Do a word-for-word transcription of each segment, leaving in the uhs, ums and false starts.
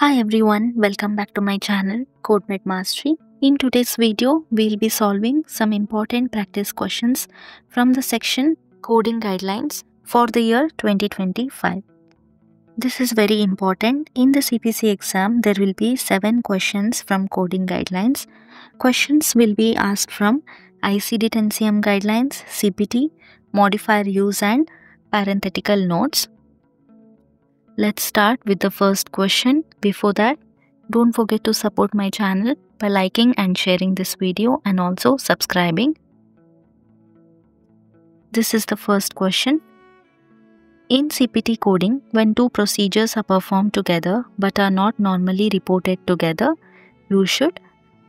Hi everyone, welcome back to my channel CodeMed Mastery. In today's video, we'll be solving some important practice questions from the section Coding Guidelines for the year twenty twenty-five. This is very important. In the C P C exam, there will be seven questions from Coding Guidelines. Questions will be asked from I C D ten C M guidelines, C P T, modifier use and parenthetical notes. Let's start with the first question. Before that, don't forget to support my channel by liking and sharing this video and also subscribing. This is the first question. In C P T coding, when two procedures are performed together but are not normally reported together, you should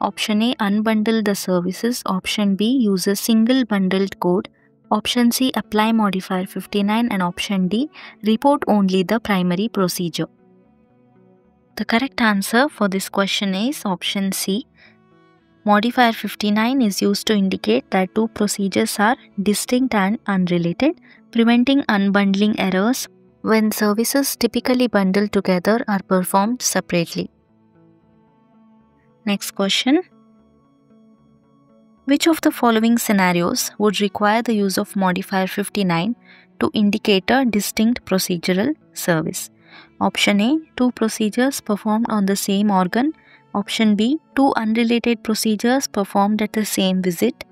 option A. Unbundle the services, option B. Use a single bundled code, option C. Apply modifier fifty-nine and option D. Report only the primary procedure. The correct answer for this question is option C. Modifier fifty-nine is used to indicate that two procedures are distinct and unrelated, preventing unbundling errors when services typically bundled together are performed separately. Next question. Which of the following scenarios would require the use of modifier fifty-nine to indicate a distinct procedural service? Option A. Two procedures performed on the same organ. Option B. Two unrelated procedures performed at the same visit.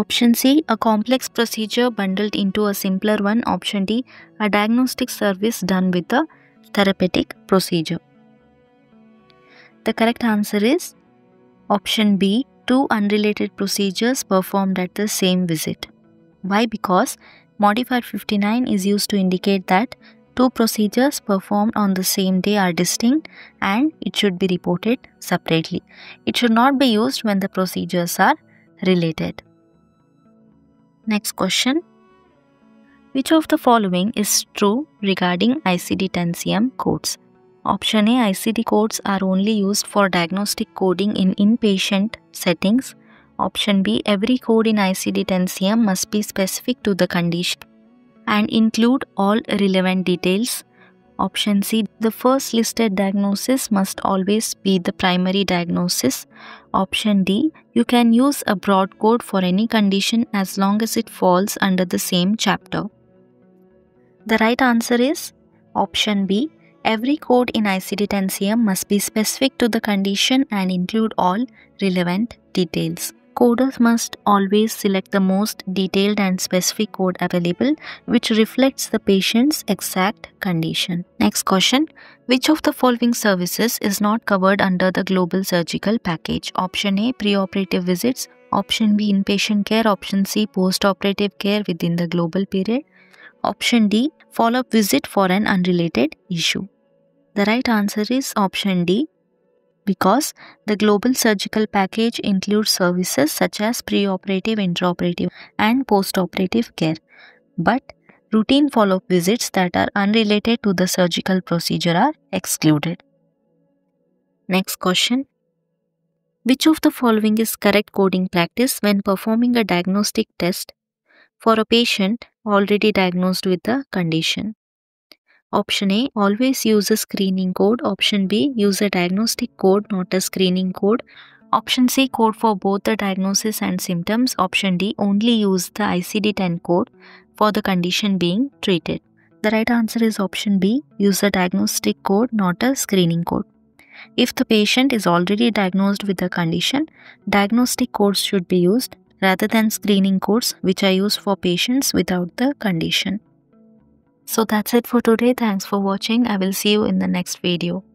Option C. A complex procedure bundled into a simpler one. Option D. A diagnostic service done with a therapeutic procedure. The correct answer is option B. Two unrelated procedures performed at the same visit. Why? Because modifier fifty-nine is used to indicate that two procedures performed on the same day are distinct and it should be reported separately. It should not be used when the procedures are related. Next question. Which of the following is true regarding I C D ten C M codes? Option A. I C D codes are only used for diagnostic coding in inpatient settings. Option B. Every code in I C D ten C M must be specific to the condition and include all relevant details. Option C. The first listed diagnosis must always be the primary diagnosis. Option D. You can use a broad code for any condition as long as it falls under the same chapter. The right answer is option B. Every code in I C D ten C M must be specific to the condition and include all relevant details. Coders must always select the most detailed and specific code available, which reflects the patient's exact condition. Next question. Which of the following services is not covered under the global surgical package? Option A. Preoperative visits. Option B. Inpatient care. Option C. Postoperative care within the global period. Option D. Follow-up visit for an unrelated issue. The right answer is option D, because the global surgical package includes services such as preoperative, intraoperative and postoperative care, but routine follow-up visits that are unrelated to the surgical procedure are excluded. Next question. Which of the following is correct coding practice when performing a diagnostic test for a patient already diagnosed with the condition? Option A. Always use a screening code. Option B. Use a diagnostic code, not a screening code. Option C. Code for both the diagnosis and symptoms. Option D. Only use the I C D ten code for the condition being treated. The right answer is option B. Use a diagnostic code, not a screening code. If the patient is already diagnosed with the condition, diagnostic codes should be used rather than screening codes, which are used for patients without the condition. So that's it for today. Thanks for watching. I will see you in the next video.